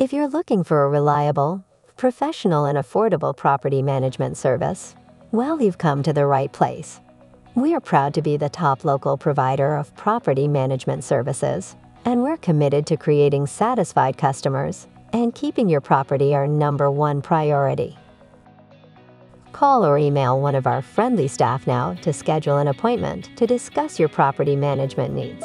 If you're looking for a reliable, professional, and affordable property management service, well, you've come to the right place. We are proud to be the top local provider of property management services, and we're committed to creating satisfied customers and keeping your property our #1 priority. Call or email one of our friendly staff now to schedule an appointment to discuss your property management needs.